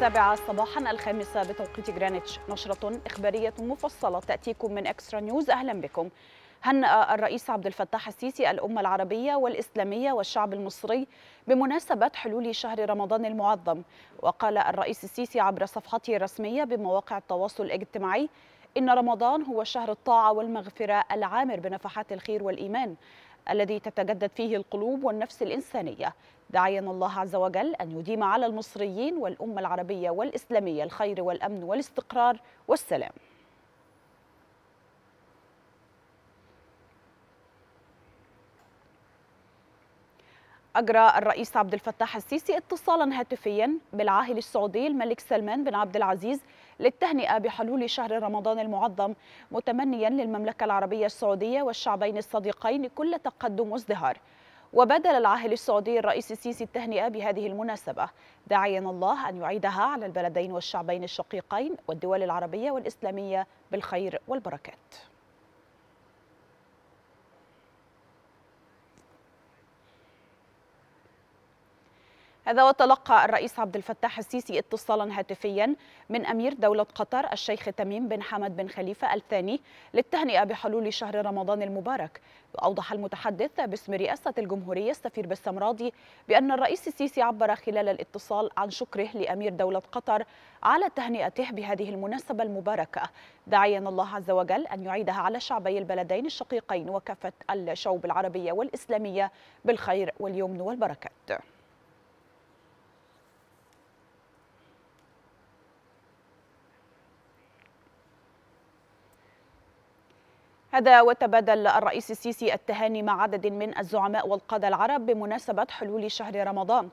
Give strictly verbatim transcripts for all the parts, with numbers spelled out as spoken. السابعة صباحا الخامسة بتوقيت جرينتش، نشرة إخبارية مفصلة تأتيكم من اكسترا نيوز. أهلا بكم. هنأ الرئيس عبد الفتاح السيسي الأمة العربية والإسلامية والشعب المصري بمناسبة حلول شهر رمضان المعظم، وقال الرئيس السيسي عبر صفحته الرسمية بمواقع التواصل الاجتماعي إن رمضان هو شهر الطاعة والمغفرة العامر بنفحات الخير والإيمان الذي تتجدد فيه القلوب والنفس الإنسانية، داعيا الله عز وجل أن يديم على المصريين والأمة العربية والإسلامية الخير والأمن والاستقرار والسلام. أجرى الرئيس عبد الفتاح السيسي اتصالا هاتفيا بالعاهل السعودي الملك سلمان بن عبد العزيز للتهنئة بحلول شهر رمضان المعظم، متمنيا للمملكة العربية السعودية والشعبين الصديقين كل تقدم وازدهار. وبادل العاهل السعودي الرئيس السيسي التهنئة بهذه المناسبة، داعيا الله أن يعيدها على البلدين والشعبين الشقيقين والدول العربية والإسلامية بالخير والبركات. هذا وتلقى الرئيس عبد الفتاح السيسي اتصالا هاتفيا من أمير دولة قطر الشيخ تميم بن حمد بن خليفة الثاني للتهنئة بحلول شهر رمضان المبارك. وأوضح المتحدث باسم رئاسة الجمهورية السفير بسام راضي بأن الرئيس السيسي عبر خلال الاتصال عن شكره لأمير دولة قطر على تهنئته بهذه المناسبة المباركة، داعيا الله عز وجل أن يعيدها على شعبي البلدين الشقيقين وكافة الشعوب العربية والإسلامية بالخير واليمن والبركات. هذا وتبادل الرئيس السيسي التهاني مع عدد من الزعماء والقادة العرب بمناسبة حلول شهر رمضان.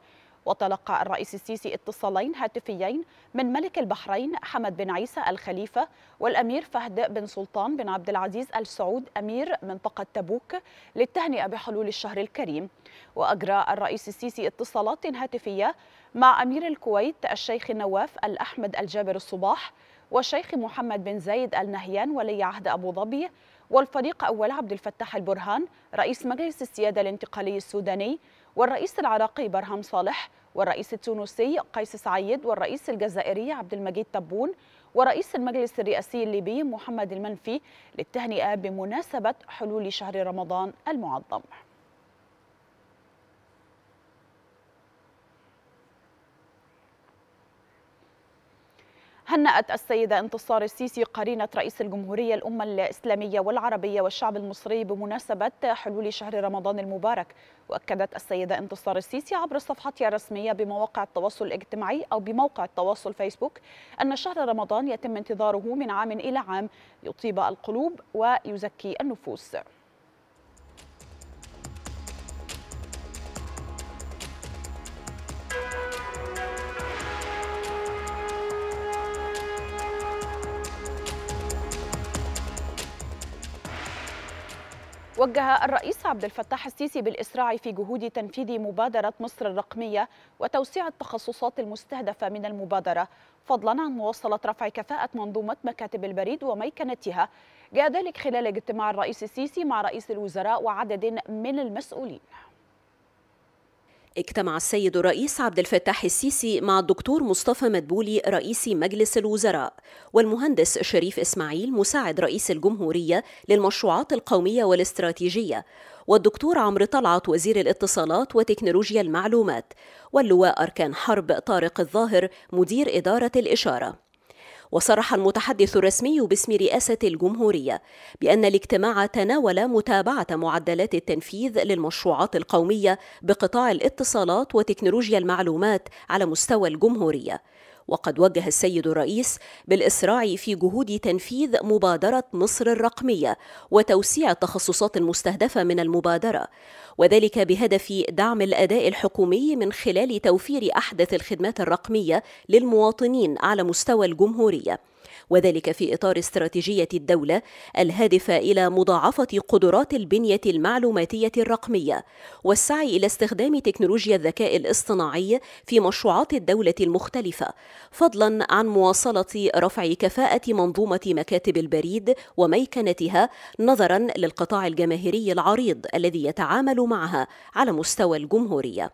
وتلقى الرئيس السيسي اتصالين هاتفيين من ملك البحرين حمد بن عيسى الخليفة والأمير فهد بن سلطان بن عبد العزيز آل سعود أمير منطقة تبوك للتهنئة بحلول الشهر الكريم. وأجرى الرئيس السيسي اتصالات هاتفية مع أمير الكويت الشيخ نواف الأحمد الجابر الصباح والشيخ محمد بن زايد آل نهيان ولي عهد أبو ظبي والفريق أول عبد الفتاح البرهان رئيس مجلس السيادة الانتقالي السوداني والرئيس العراقي برهم صالح والرئيس التونسي قيس سعيد والرئيس الجزائري عبد المجيد تبون ورئيس المجلس الرئاسي الليبي محمد المنفي للتهنئة بمناسبة حلول شهر رمضان المعظم. هنأت السيدة انتصار السيسي قرينة رئيس الجمهورية الأمة الإسلامية والعربية والشعب المصري بمناسبة حلول شهر رمضان المبارك. وأكدت السيدة انتصار السيسي عبر صفحتها الرسمية بمواقع التواصل الاجتماعي أو بموقع التواصل فيسبوك أن شهر رمضان يتم انتظاره من عام إلى عام ليطيب القلوب ويزكي النفوس. وجه الرئيس عبد الفتاح السيسي بالإسراع في جهود تنفيذ مبادرة مصر الرقمية وتوسيع التخصصات المستهدفة من المبادرة، فضلا عن مواصلة رفع كفاءة منظومة مكاتب البريد وميكنتها. جاء ذلك خلال اجتماع الرئيس السيسي مع رئيس الوزراء وعدد من المسؤولين. اجتمع السيد الرئيس عبد الفتاح السيسي مع الدكتور مصطفى مدبولي رئيس مجلس الوزراء والمهندس شريف إسماعيل مساعد رئيس الجمهورية للمشروعات القومية والاستراتيجية والدكتور عمرو طلعت وزير الاتصالات وتكنولوجيا المعلومات واللواء أركان حرب طارق الظاهر مدير إدارة الإشارة. وصرح المتحدث الرسمي باسم رئاسة الجمهورية بأن الاجتماع تناول متابعة معدلات التنفيذ للمشروعات القومية بقطاع الاتصالات وتكنولوجيا المعلومات على مستوى الجمهورية. وقد وجه السيد الرئيس بالإسراع في جهود تنفيذ مبادرة مصر الرقمية وتوسيع التخصصات المستهدفة من المبادرة، وذلك بهدف دعم الأداء الحكومي من خلال توفير أحدث الخدمات الرقمية للمواطنين على مستوى الجمهورية، وذلك في إطار استراتيجية الدولة الهادفة إلى مضاعفة قدرات البنية المعلوماتية الرقمية والسعي إلى استخدام تكنولوجيا الذكاء الاصطناعي في مشروعات الدولة المختلفة، فضلا عن مواصلة رفع كفاءة منظومة مكاتب البريد وميكنتها نظرا للقطاع الجماهيري العريض الذي يتعامل معها على مستوى الجمهورية.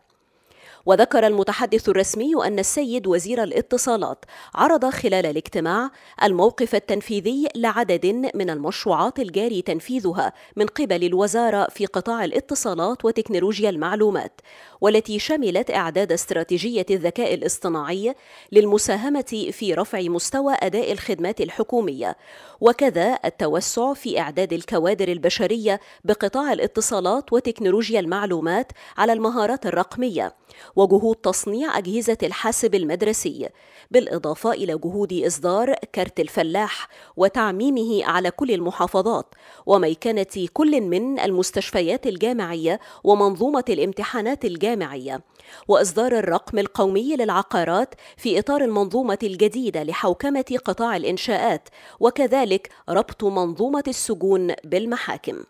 وذكر المتحدث الرسمي أن السيد وزير الاتصالات عرض خلال الاجتماع الموقف التنفيذي لعدد من المشروعات الجاري تنفيذها من قبل الوزارة في قطاع الاتصالات وتكنولوجيا المعلومات، والتي شملت إعداد استراتيجية الذكاء الاصطناعي للمساهمة في رفع مستوى أداء الخدمات الحكومية، وكذا التوسع في إعداد الكوادر البشرية بقطاع الاتصالات وتكنولوجيا المعلومات على المهارات الرقمية، وجهود تصنيع أجهزة الحاسب المدرسي، بالإضافة إلى جهود إصدار كارت الفلاح وتعميمه على كل المحافظات، وميكنة كل من المستشفيات الجامعية ومنظومة الامتحانات الجامعية، وإصدار الرقم القومي للعقارات في إطار المنظومة الجديدة لحوكمة قطاع الإنشاءات، وكذلك ربط منظومة السجون بالمحاكم.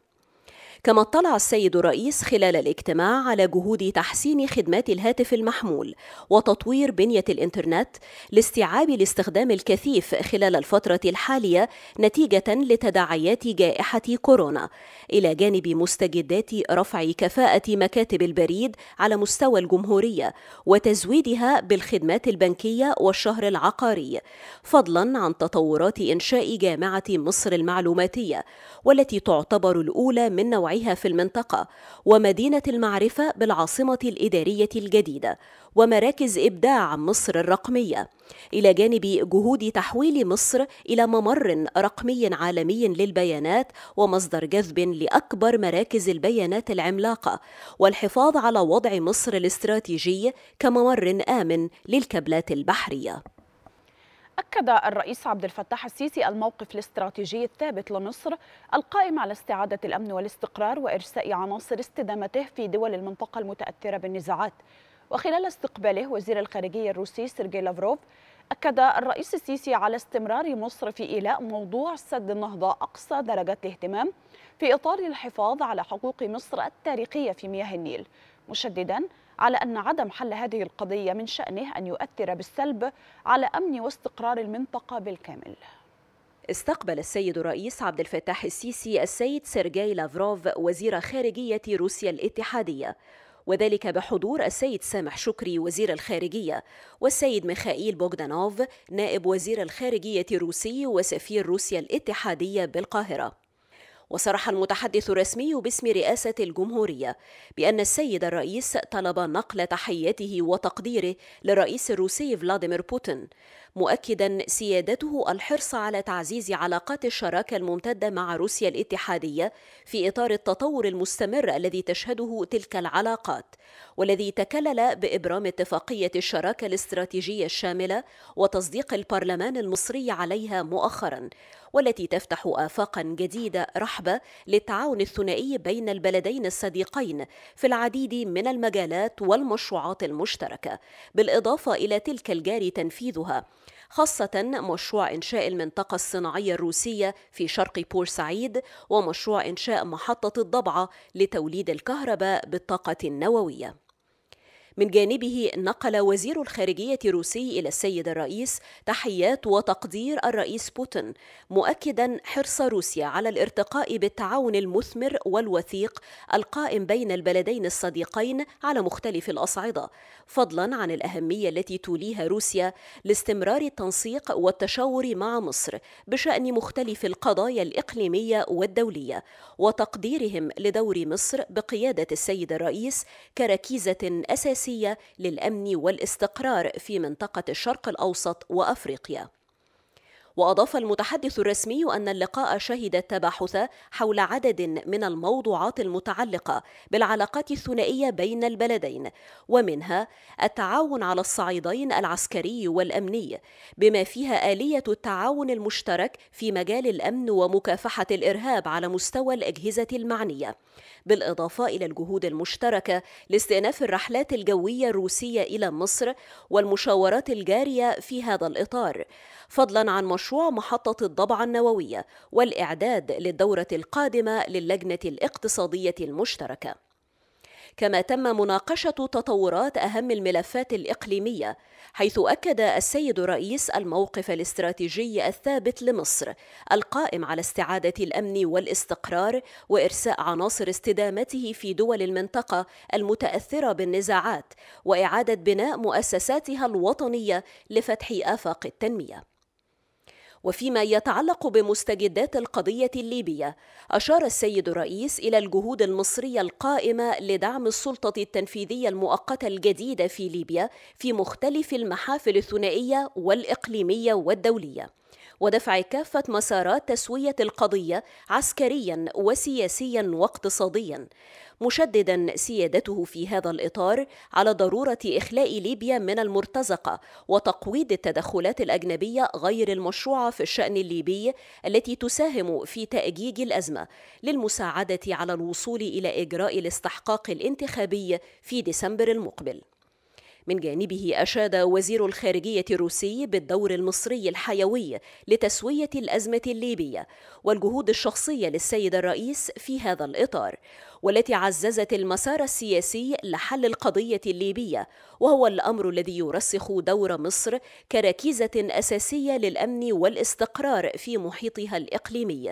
كما اطلع السيد الرئيس خلال الاجتماع على جهود تحسين خدمات الهاتف المحمول وتطوير بنية الإنترنت لاستيعاب الاستخدام الكثيف خلال الفترة الحالية نتيجة لتداعيات جائحة كورونا، إلى جانب مستجدات رفع كفاءة مكاتب البريد على مستوى الجمهورية وتزويدها بالخدمات البنكية والشهر العقاري، فضلا عن تطورات إنشاء جامعة مصر المعلوماتية، والتي تعتبر الأولى من نوعها في المنطقة، ومدينة المعرفة بالعاصمة الإدارية الجديدة، ومراكز إبداع مصر الرقمية، إلى جانب جهود تحويل مصر إلى ممر رقمي عالمي للبيانات ومصدر جذب لأكبر مراكز البيانات العملاقة، والحفاظ على وضع مصر الاستراتيجي كممر آمن للكابلات البحرية. أكد الرئيس عبد الفتاح السيسي الموقف الاستراتيجي الثابت لمصر القائم على استعادة الأمن والاستقرار وإرساء عناصر استدامته في دول المنطقة المتأثرة بالنزاعات. وخلال استقباله وزير الخارجية الروسي سيرجي لافروف، أكد الرئيس السيسي على استمرار مصر في إيلاء موضوع سد النهضة أقصى درجة الاهتمام في إطار الحفاظ على حقوق مصر التاريخية في مياه النيل، مشددا على أن عدم حل هذه القضية من شأنه أن يؤثر بالسلب على أمن واستقرار المنطقة بالكامل. استقبل السيد الرئيس عبد الفتاح السيسي السيد سيرجي لافروف وزير خارجية روسيا الاتحادية، وذلك بحضور السيد سامح شكري وزير الخارجية، والسيد ميخائيل بوغدانوف نائب وزير الخارجية الروسي وسفير روسيا الاتحادية بالقاهرة. وصرح المتحدث الرسمي باسم رئاسة الجمهورية بأن السيد الرئيس طلب نقل تحياته وتقديره للرئيس الروسي فلاديمير بوتين، مؤكدا سيادته الحرص على تعزيز علاقات الشراكة الممتدة مع روسيا الاتحادية في إطار التطور المستمر الذي تشهده تلك العلاقات، والذي تكلل بإبرام اتفاقية الشراكة الاستراتيجية الشاملة وتصديق البرلمان المصري عليها مؤخرا، والتي تفتح آفاقا جديدة رحبة للتعاون الثنائي بين البلدين الصديقين في العديد من المجالات والمشروعات المشتركة، بالإضافة إلى تلك الجاري تنفيذها، خاصة مشروع إنشاء المنطقة الصناعية الروسية في شرق بورسعيد، ومشروع إنشاء محطة الضبعة لتوليد الكهرباء بالطاقة النووية. من جانبه نقل وزير الخارجية الروسي إلى السيد الرئيس تحيات وتقدير الرئيس بوتين، مؤكدا حرص روسيا على الارتقاء بالتعاون المثمر والوثيق القائم بين البلدين الصديقين على مختلف الأصعدة، فضلا عن الأهمية التي توليها روسيا لاستمرار التنسيق والتشاور مع مصر بشأن مختلف القضايا الإقليمية والدولية، وتقديرهم لدور مصر بقيادة السيد الرئيس كركيزة أساسية للأمن والاستقرار في منطقة الشرق الأوسط وأفريقيا. وأضاف المتحدث الرسمي أن اللقاء شهد التباحث حول عدد من الموضوعات المتعلقة بالعلاقات الثنائية بين البلدين، ومنها التعاون على الصعيدين العسكري والأمني، بما فيها آلية التعاون المشترك في مجال الأمن ومكافحة الإرهاب على مستوى الأجهزة المعنية، بالإضافة إلى الجهود المشتركة لاستئناف الرحلات الجوية الروسية إلى مصر والمشاورات الجارية في هذا الإطار، فضلا عن مشروع محطة الضبعة النووية والإعداد للدورة القادمة للجنة الاقتصادية المشتركة. كما تم مناقشة تطورات أهم الملفات الإقليمية، حيث أكد السيد الرئيس الموقف الاستراتيجي الثابت لمصر القائم على استعادة الأمن والاستقرار وإرساء عناصر استدامته في دول المنطقة المتأثرة بالنزاعات وإعادة بناء مؤسساتها الوطنية لفتح آفاق التنمية. وفيما يتعلق بمستجدات القضية الليبية، أشار السيد الرئيس إلى الجهود المصرية القائمة لدعم السلطة التنفيذية المؤقتة الجديدة في ليبيا في مختلف المحافل الثنائية والإقليمية والدولية، ودفع كافة مسارات تسوية القضية عسكريا وسياسيا واقتصاديا، مشددا سيادته في هذا الإطار على ضرورة إخلاء ليبيا من المرتزقة وتقويض التدخلات الأجنبية غير المشروعة في الشأن الليبي التي تساهم في تأجيج الأزمة للمساعدة على الوصول إلى إجراء الاستحقاق الانتخابي في ديسمبر المقبل. من جانبه أشاد وزير الخارجية الروسي بالدور المصري الحيوي لتسوية الأزمة الليبية والجهود الشخصية للسيد الرئيس في هذا الإطار، والتي عززت المسار السياسي لحل القضية الليبية، وهو الأمر الذي يرسخ دور مصر كركيزة أساسية للأمن والاستقرار في محيطها الإقليمي،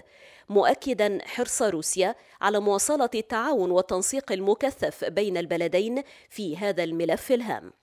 مؤكدا حرص روسيا على مواصلة التعاون والتنسيق المكثف بين البلدين في هذا الملف الهام.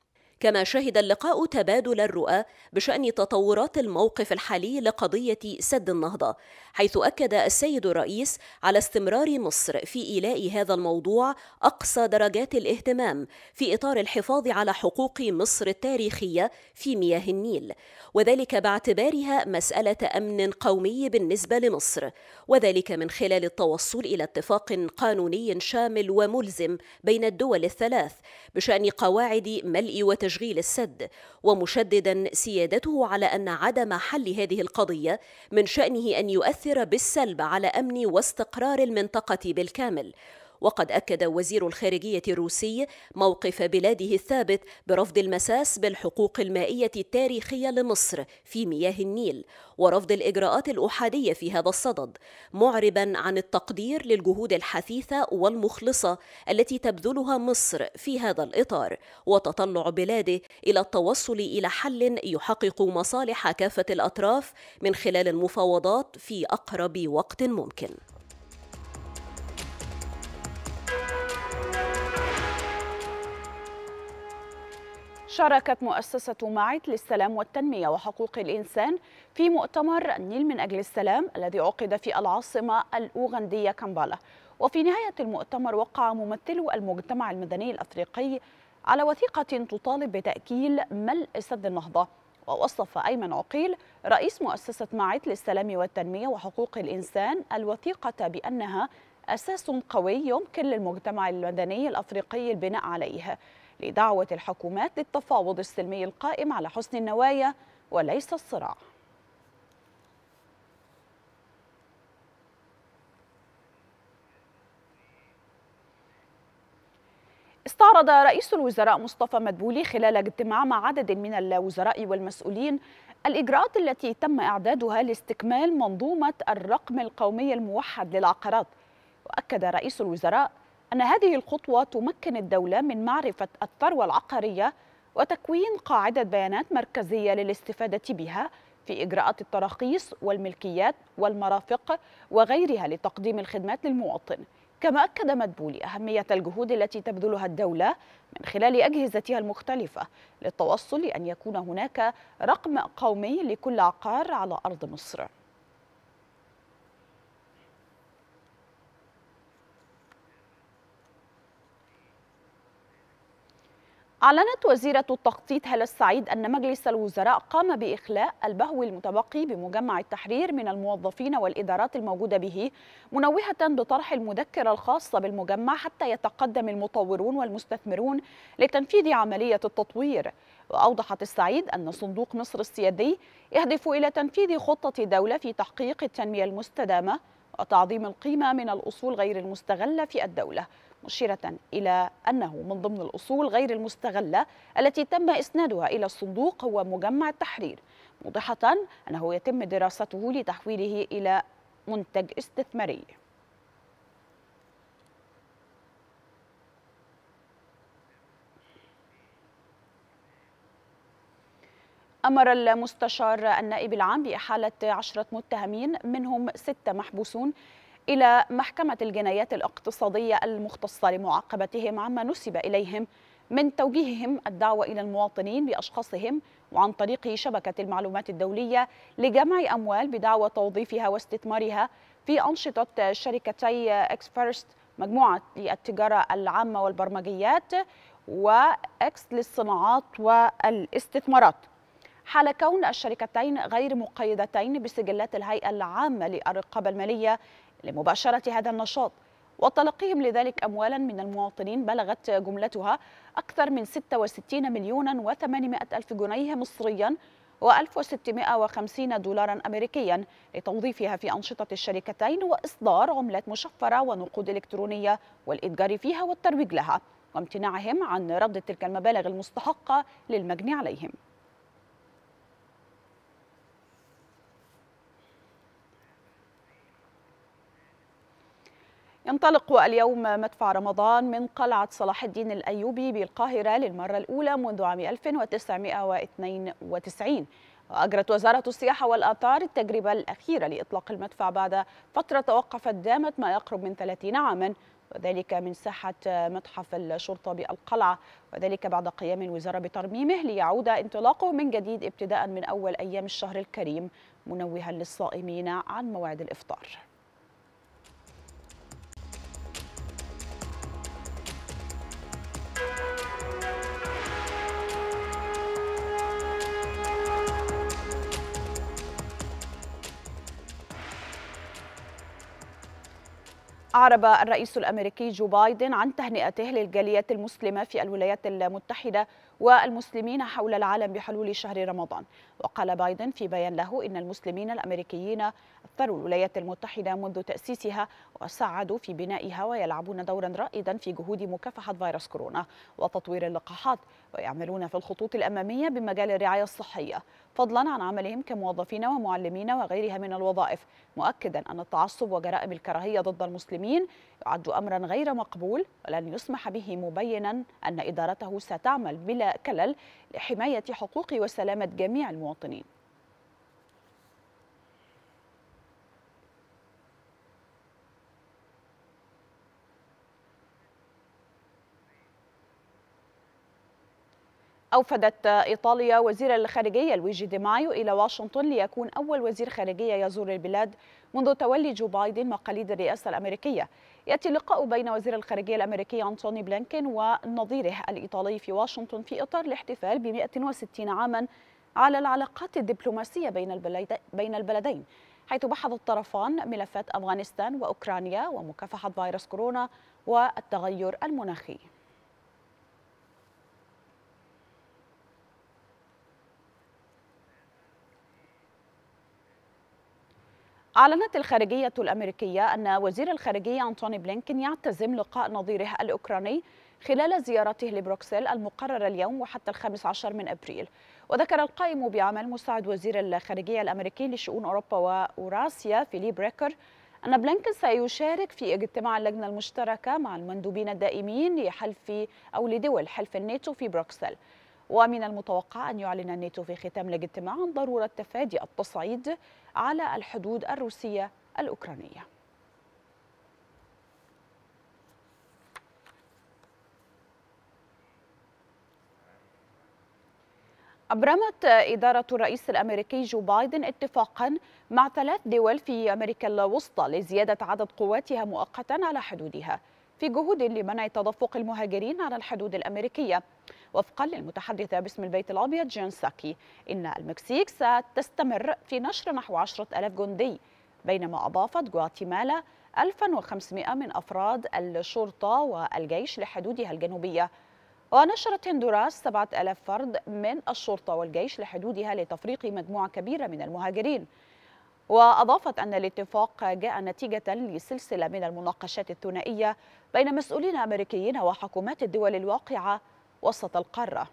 كما شهد اللقاء تبادل الرؤى بشأن تطورات الموقف الحالي لقضية سد النهضة، حيث أكد السيد الرئيس على استمرار مصر في إيلاء هذا الموضوع أقصى درجات الاهتمام في إطار الحفاظ على حقوق مصر التاريخية في مياه النيل، وذلك باعتبارها مسألة أمن قومي بالنسبة لمصر، وذلك من خلال التوصل إلى اتفاق قانوني شامل وملزم بين الدول الثلاث بشأن قواعد ملء وتجميل تشغيل السد، ومشددا سيادته على أن عدم حل هذه القضية من شأنه أن يؤثر بالسلب على أمن واستقرار المنطقة بالكامل. وقد أكد وزير الخارجية الروسي موقف بلاده الثابت برفض المساس بالحقوق المائية التاريخية لمصر في مياه النيل ورفض الإجراءات الأحادية في هذا الصدد، معربا عن التقدير للجهود الحثيثة والمخلصة التي تبذلها مصر في هذا الإطار وتطلع بلاده إلى التوصل إلى حل يحقق مصالح كافة الأطراف من خلال المفاوضات في أقرب وقت ممكن. شاركت مؤسسة ماعت للسلام والتنمية وحقوق الإنسان في مؤتمر النيل من أجل السلام الذي عقد في العاصمة الأوغندية كامبالا. وفي نهاية المؤتمر وقع ممثلو المجتمع المدني الأفريقي على وثيقة تطالب بتأكيل ملء سد النهضة. ووصف أيمن عقيل رئيس مؤسسة ماعت للسلام والتنمية وحقوق الإنسان الوثيقة بأنها أساس قوي يمكن للمجتمع المدني الأفريقي البناء عليه، لدعوة الحكومات للتفاوض السلمي القائم على حسن النوايا وليس الصراع. استعرض رئيس الوزراء مصطفى مدبولي خلال اجتماع مع عدد من الوزراء والمسؤولين الإجراءات التي تم إعدادها لاستكمال منظومة الرقم القومي الموحد للعقارات. وأكد رئيس الوزراء أن هذه الخطوة تمكن الدولة من معرفة الثروة العقارية وتكوين قاعدة بيانات مركزية للاستفادة بها في إجراءات التراخيص والملكيات والمرافق وغيرها لتقديم الخدمات للمواطن. كما أكد مدبولي أهمية الجهود التي تبذلها الدولة من خلال أجهزتها المختلفة للتوصل لأن يكون هناك رقم قومي لكل عقار على أرض مصر. أعلنت وزيرة التخطيط هالة السعيد أن مجلس الوزراء قام بإخلاء البهو المتبقي بمجمع التحرير من الموظفين والإدارات الموجودة به، منوهة بطرح المذكرة الخاصة بالمجمع حتى يتقدم المطورون والمستثمرون لتنفيذ عملية التطوير. وأوضحت السعيد أن صندوق مصر السيادي يهدف إلى تنفيذ خطة دولة في تحقيق التنمية المستدامة وتعظيم القيمة من الأصول غير المستغلة في الدولة، مشيرة إلى أنه من ضمن الأصول غير المستغلة التي تم إسنادها إلى الصندوق هو مجمع التحرير، موضحة أنه يتم دراسته لتحويله إلى منتج استثماري. أمر المستشار النائب العام بإحالة عشرة متهمين منهم ستة محبوسون إلى محكمة الجنايات الاقتصادية المختصة لمعاقبتهم عما نسب إليهم من توجيههم الدعوة إلى المواطنين بأشخاصهم وعن طريق شبكة المعلومات الدولية لجمع أموال بدعوى توظيفها واستثمارها في أنشطة شركتي اكسبرست مجموعة للتجارة العامة والبرمجيات وإكس للصناعات والاستثمارات، حال كون الشركتين غير مقيدتين بسجلات الهيئة العامة للرقابة المالية لمباشرة هذا النشاط وتلقيهم لذلك أموالا من المواطنين بلغت جملتها أكثر من ستة وستين مليون وثمانمائة ألف جنيه مصريا وألف وستمائة وخمسين دولارا أمريكيا لتوظيفها في أنشطة الشركتين وإصدار عملات مشفرة ونقود إلكترونية والإتجار فيها والترويج لها وامتناعهم عن رد تلك المبالغ المستحقة للمجني عليهم. ينطلق اليوم مدفع رمضان من قلعة صلاح الدين الأيوبي بالقاهرة للمرة الأولى منذ عام ألف وتسعمائة واثنين وتسعين، وأجرت وزارة السياحة والآثار التجربة الأخيرة لإطلاق المدفع بعد فترة توقفت دامت ما يقرب من ثلاثين عاما، وذلك من ساحة متحف الشرطة بالقلعة، وذلك بعد قيام الوزارة بترميمه ليعود انطلاقه من جديد ابتداء من أول أيام الشهر الكريم، منوها للصائمين عن موعد الإفطار. أعرب الرئيس الأمريكي جو بايدن عن تهنئته للجاليات المسلمة في الولايات المتحدة والمسلمين حول العالم بحلول شهر رمضان، وقال بايدن في بيان له إن المسلمين الأمريكيين أثروا الولايات المتحدة منذ تأسيسها وساعدوا في بنائها ويلعبون دورا رائدا في جهود مكافحة فيروس كورونا وتطوير اللقاحات ويعملون في الخطوط الأمامية بمجال الرعاية الصحية فضلا عن عملهم كموظفين ومعلمين وغيرها من الوظائف، مؤكدا أن التعصب وجرائم الكراهية ضد المسلمين يعد أمرا غير مقبول ولن يسمح به، مبينا أن إدارته ستعمل بلا كلل لحماية حقوق وسلامة جميع المواطنين. أوفدت إيطاليا وزير الخارجية لويجي دي مايو إلى واشنطن ليكون أول وزير خارجية يزور البلاد منذ تولي جو بايدن مقاليد الرئاسة الأمريكية. يأتي اللقاء بين وزير الخارجية الأمريكي أنتوني بلينكن ونظيره الإيطالي في واشنطن في إطار الاحتفال ب مائة وستين عاما على العلاقات الدبلوماسية بين البلدين، حيث بحث الطرفان ملفات أفغانستان وأوكرانيا ومكافحة فيروس كورونا والتغير المناخي. أعلنت الخارجية الأمريكية أن وزير الخارجية أنتوني بلينكن يعتزم لقاء نظيره الأوكراني خلال زيارته لبروكسل المقررة اليوم وحتى الخامس عشر من أبريل. وذكر القائم بعمل مساعد وزير الخارجية الأمريكي لشؤون أوروبا وأوراسيا فيلي بريكر أن بلينكن سيشارك في اجتماع اللجنة المشتركة مع المندوبين الدائمين لحلف أو لدول حلف الناتو في بروكسل. ومن المتوقع أن يعلن الناتو في ختام الاجتماع عن ضرورة تفادي التصعيد على الحدود الروسية الأوكرانية. أبرمت إدارة الرئيس الأمريكي جو بايدن اتفاقا مع ثلاث دول في أمريكا الوسطى لزيادة عدد قواتها مؤقتا على حدودها في جهود لمنع تدفق المهاجرين على الحدود الأمريكية. وفقا للمتحدثة باسم البيت الأبيض جين ساكي، إن المكسيك ستستمر في نشر نحو عشرة آلاف جندي، بينما أضافت غواتيمالا ألفا وخمسمائة من أفراد الشرطة والجيش لحدودها الجنوبية، ونشرت هندوراس سبعة آلاف فرد من الشرطة والجيش لحدودها لتفريق مجموعة كبيرة من المهاجرين. وأضافت أن الاتفاق جاء نتيجة لسلسلة من المناقشات الثنائية بين مسؤولين أمريكيين وحكومات الدول الواقعة وسط القارة.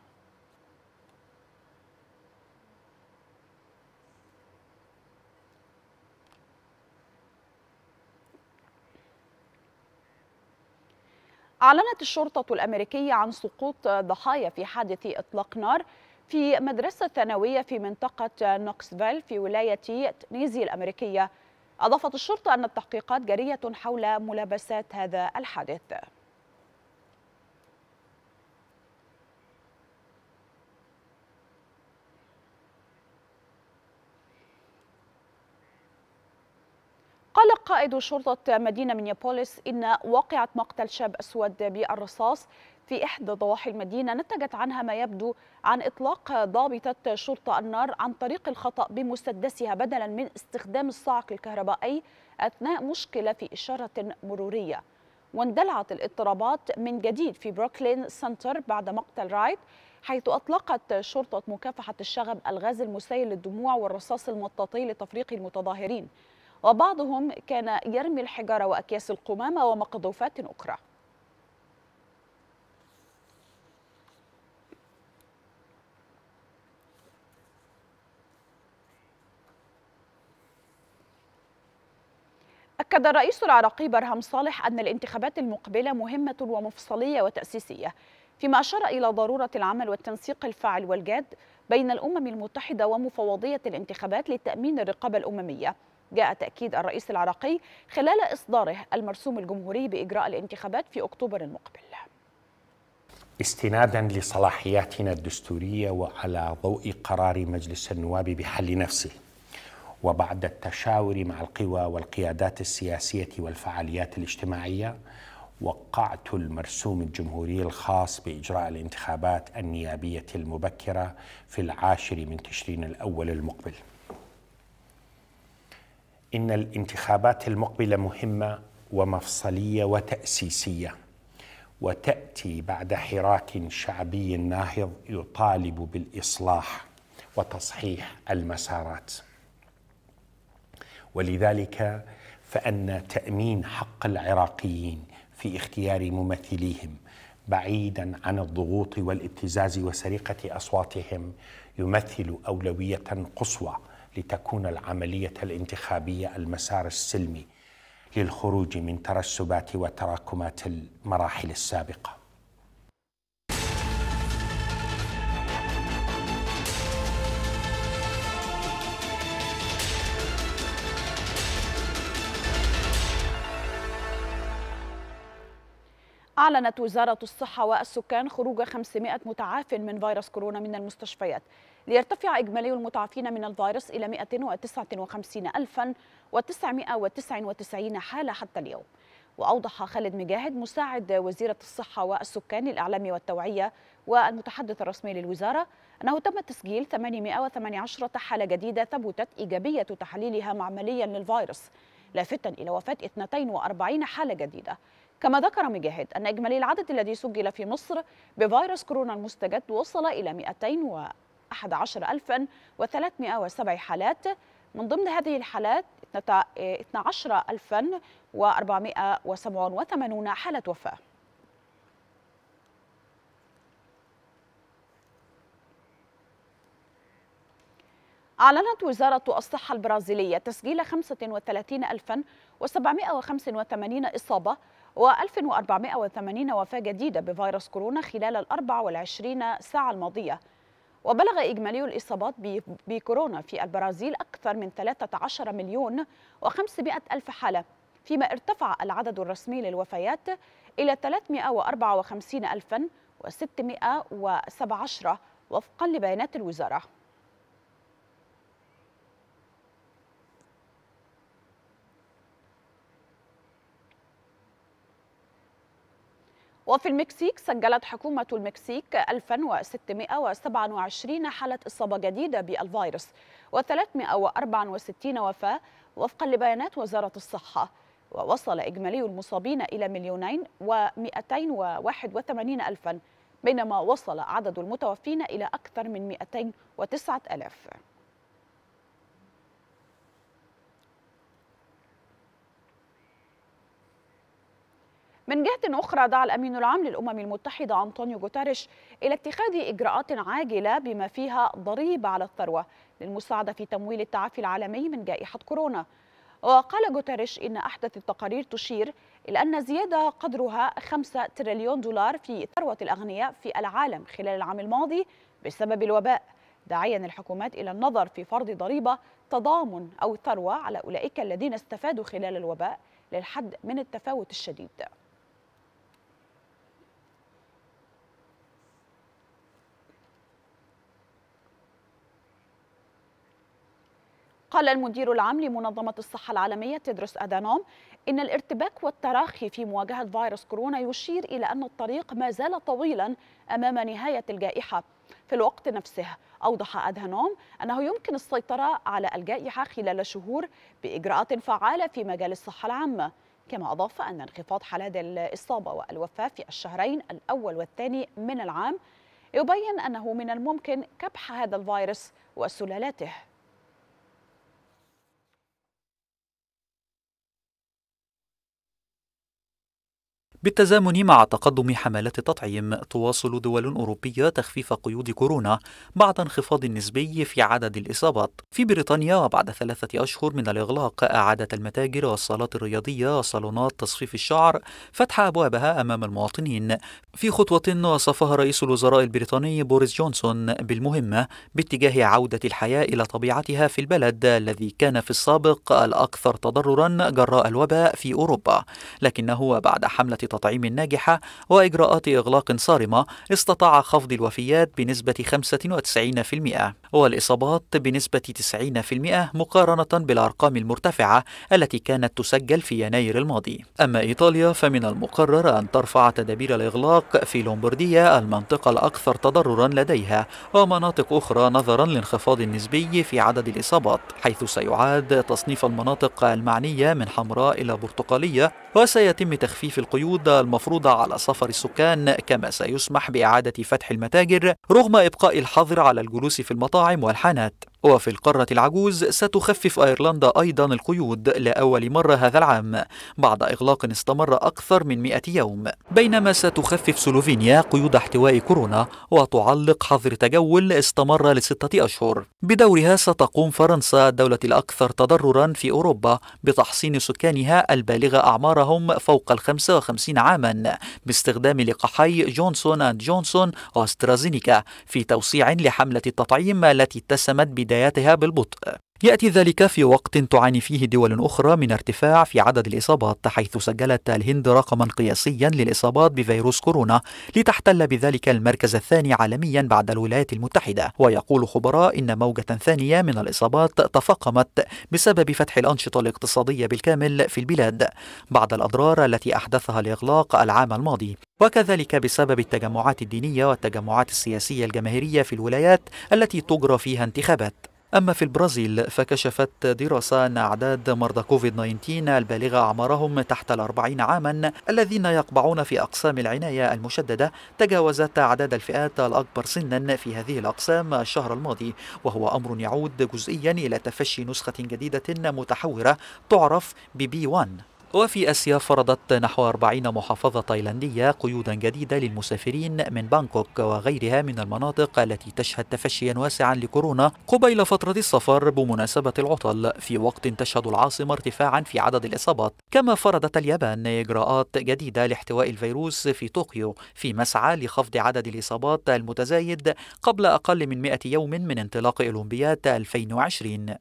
أعلنت الشرطة الأمريكية عن سقوط ضحايا في حادث إطلاق نار في مدرسة ثانوية في منطقة نوكسفيل في ولاية تنيزي الأمريكية. أضافت الشرطة أن التحقيقات جارية حول ملابسات هذا الحادث. قال قائد شرطة مدينة مينيابوليس إن واقعة مقتل شاب أسود بالرصاص في إحدى ضواحي المدينة نتجت عنها ما يبدو عن إطلاق ضابطة شرطة النار عن طريق الخطأ بمسدسها بدلا من استخدام الصاعق الكهربائي أثناء مشكلة في إشارة مرورية. واندلعت الاضطرابات من جديد في بروكلين سنتر بعد مقتل رايت، حيث أطلقت شرطة مكافحة الشغب الغاز المسيل للدموع والرصاص المطاطي لتفريق المتظاهرين، وبعضهم كان يرمي الحجارة وأكياس القمامة ومقذوفات أخرى. أكد الرئيس العراقي برهم صالح أن الانتخابات المقبلة مهمة ومفصلية وتأسيسية، فيما أشار إلى ضرورة العمل والتنسيق الفاعل والجاد بين الأمم المتحدة ومفوضية الانتخابات لتأمين الرقابة الأممية. جاء تأكيد الرئيس العراقي خلال إصداره المرسوم الجمهوري بإجراء الانتخابات في أكتوبر المقبل. استنادا لصلاحياتنا الدستورية وعلى ضوء قرار مجلس النواب بحل نفسه، وبعد التشاور مع القوى والقيادات السياسية والفعاليات الاجتماعية، وقعت المرسوم الجمهوري الخاص بإجراء الانتخابات النيابية المبكرة في العاشر من تشرين الأول المقبل. إن الانتخابات المقبلة مهمة ومفصلية وتأسيسية، وتأتي بعد حراك شعبي ناهض يطالب بالإصلاح وتصحيح المسارات، ولذلك فإن تأمين حق العراقيين في اختيار ممثليهم بعيداً عن الضغوط والابتزاز وسرقة أصواتهم يمثل أولوية قصوى لتكون العملية الانتخابية المسار السلمي للخروج من ترسبات وتراكمات المراحل السابقة. أعلنت وزارة الصحة والسكان خروج خمسمائة متعاف من فيروس كورونا من المستشفيات، ليرتفع إجمالي المتعافين من الفيروس إلى مئة وتسعة وخمسين ألفاً وتسعمائة وتسعة وتسعين حالة حتى اليوم. وأوضح خالد مجاهد مساعد وزيرة الصحة والسكان للإعلام والتوعية والمتحدث الرسمي للوزارة أنه تم تسجيل ثمانمائة وثمانية عشر حالة جديدة ثبتت إيجابية تحليلها معملياً للفيروس، لافتا إلى وفاة اثنتين وأربعين حالة جديدة. كما ذكر مجاهد أن إجمالي العدد الذي سجل في مصر بفيروس كورونا المستجد وصل إلى مئتين وأحد عشر ألفاً وثلاثمائة وسبعة حالات، من ضمن هذه الحالات اثنا عشر ألفاً وأربعمائة وسبعة وثمانين حالة وفاة. أعلنت وزارة الصحة البرازيلية تسجيل خمسة وثلاثين ألفاً وسبعمائة وخمسة وثمانين إصابة وألف وأربعمائة وثمانين وفاة جديدة بفيروس كورونا خلال الأربع والعشرين ساعة الماضية. وبلغ إجمالي الإصابات بكورونا في البرازيل أكثر من ثلاثة عشر مليون وخمسمائة ألف حالة، فيما ارتفع العدد الرسمي للوفيات إلى ثلاثمائة وأربعة وخمسين ألفاً وستمائة وسبعة عشر وفقاً لبيانات الوزارة. وفي المكسيك سجلت حكومة المكسيك ألف وستمائة وسبعة وعشرين حالة إصابة جديدة بالفيروس وثلاثمائة وأربعة وستين وفاة وفقا لبيانات وزارة الصحة. ووصل إجمالي المصابين إلى مليونين ومئتين وواحد وثمانين ألفا، بينما وصل عدد المتوفين إلى أكثر من مئتين وتسعة ألاف. من جهة أخرى دعا الأمين العام للأمم المتحدة أنطونيو غوتيريش إلى اتخاذ إجراءات عاجلة بما فيها ضريبة على الثروة للمساعدة في تمويل التعافي العالمي من جائحة كورونا. وقال غوتيريش إن أحدث التقارير تشير إلى أن زيادة قدرها خمسة تريليون دولار في ثروة الأغنياء في العالم خلال العام الماضي بسبب الوباء، داعيا الحكومات إلى النظر في فرض ضريبة تضامن أو ثروة على أولئك الذين استفادوا خلال الوباء للحد من التفاوت الشديد. قال المدير العام لمنظمة الصحة العالمية تيدروس أدهنوم إن الارتباك والتراخي في مواجهة فيروس كورونا يشير إلى أن الطريق ما زال طويلا أمام نهاية الجائحة. في الوقت نفسه أوضح أدهنوم أنه يمكن السيطرة على الجائحة خلال شهور بإجراءات فعالة في مجال الصحة العامة، كما أضاف أن انخفاض حالات الإصابة والوفاة في الشهرين الأول والثاني من العام يبين أنه من الممكن كبح هذا الفيروس وسلالاته. بالتزامن مع تقدم حملات التطعيم، تواصل دول أوروبية تخفيف قيود كورونا بعد انخفاض نسبي في عدد الإصابات. في بريطانيا، بعد ثلاثة أشهر من الإغلاق، أعادت المتاجر والصالات الرياضية وصالونات تصفيف الشعر فتح أبوابها أمام المواطنين، في خطوة وصفها رئيس الوزراء البريطاني بوريس جونسون بالمهمة باتجاه عودة الحياة إلى طبيعتها في البلد الذي كان في السابق الأكثر تضرراً جراء الوباء في أوروبا، لكنه بعد حملة تطعيم ناجحة وإجراءات إغلاق صارمة استطاع خفض الوفيات بنسبة خمسة وتسعين بالمئة والإصابات بنسبة تسعين بالمئة مقارنة بالأرقام المرتفعة التي كانت تسجل في يناير الماضي. أما إيطاليا فمن المقرر أن ترفع تدابير الإغلاق في لومبردية، المنطقة الأكثر تضررا لديها، ومناطق أخرى نظرا لانخفاض نسبي في عدد الإصابات، حيث سيعاد تصنيف المناطق المعنية من حمراء إلى برتقالية، وسيتم تخفيف القيود المفروضة على سفر السكان، كما سيسمح بإعادة فتح المتاجر رغم إبقاء الحظر على الجلوس في المطاعم والحانات. وفي القارة العجوز ستخفف أيرلندا أيضا القيود لأول مرة هذا العام بعد إغلاق استمر أكثر من مئة يوم، بينما ستخفف سلوفينيا قيود احتواء كورونا وتعلق حظر تجول استمر لستة أشهر. بدورها ستقوم فرنسا، الدولة الأكثر تضررا في أوروبا، بتحصين سكانها البالغ أعمارهم فوق الخمسة وخمسين عاما باستخدام لقاحي جونسون أند جونسون وأسترازينيكا في توسيع لحملة التطعيم التي اتسمت بداية بدايتها بالبطء. يأتي ذلك في وقت تعاني فيه دول أخرى من ارتفاع في عدد الإصابات، حيث سجلت الهند رقما قياسيا للإصابات بفيروس كورونا لتحتل بذلك المركز الثاني عالميا بعد الولايات المتحدة. ويقول خبراء إن موجة ثانية من الإصابات تفاقمت بسبب فتح الأنشطة الاقتصادية بالكامل في البلاد بعد الأضرار التي أحدثها الإغلاق العام الماضي، وكذلك بسبب التجمعات الدينية والتجمعات السياسية الجماهيرية في الولايات التي تجرى فيها انتخابات. أما في البرازيل فكشفت دراسة أن أعداد مرضى كوفيد تسعة عشر البالغة أعمارهم تحت الأربعين عاما الذين يقبعون في أقسام العناية المشددة تجاوزت أعداد الفئات الأكبر سنا في هذه الأقسام الشهر الماضي، وهو أمر يعود جزئيا إلى تفشي نسخة جديدة متحورة تعرف ببي واحد. وفي آسيا فرضت نحو أربعين محافظة تايلاندية قيودا جديدة للمسافرين من بانكوك وغيرها من المناطق التي تشهد تفشيا واسعا لكورونا قبيل فترة السفر بمناسبة العطل، في وقت تشهد العاصمة ارتفاعا في عدد الإصابات. كما فرضت اليابان إجراءات جديدة لاحتواء الفيروس في طوكيو في مسعى لخفض عدد الإصابات المتزايد قبل أقل من مئة يوم من انطلاق أولمبياد ألفين وعشرين.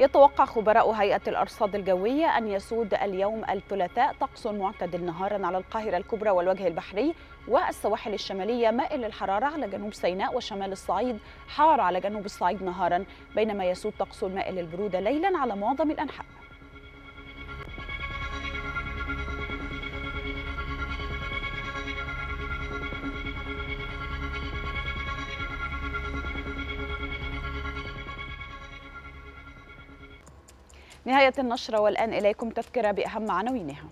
يتوقع خبراء هيئة الأرصاد الجوية أن يسود اليوم الثلاثاء طقس معتدل نهارا على القاهرة الكبرى والوجه البحري والسواحل الشمالية، مائل الحرارة على جنوب سيناء وشمال الصعيد، حار على جنوب الصعيد نهارا، بينما يسود طقس مائل البرودة ليلا على معظم الأنحاء. نهاية النشرة، والآن إليكم تذكرة بأهم عناوينها.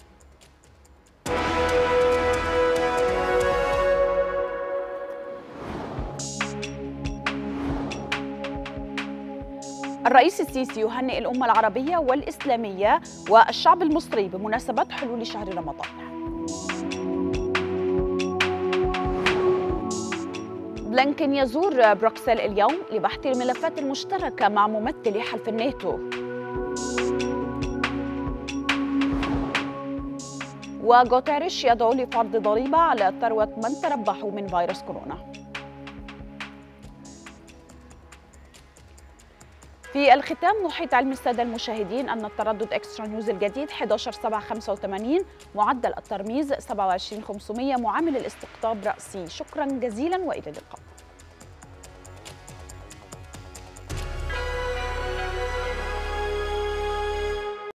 الرئيس السيسي يهنئ الأمة العربية والإسلامية والشعب المصري بمناسبة حلول شهر رمضان. بلينكن يزور بروكسل اليوم لبحث الملفات المشتركة مع ممثلي حلف الناتو. وغوتيريش يدعو لفرض ضريبة على ثروة من تربحوا من فيروس كورونا. في الختام نحيط علم السادة المشاهدين أن التردد اكسترا نيوز الجديد أحد عشر سبعمائة وخمسة وثمانين، معدل الترميز سبعة وعشرين خمسمائة، معامل الاستقطاب رأسي. شكرا جزيلا وإلى اللقاء.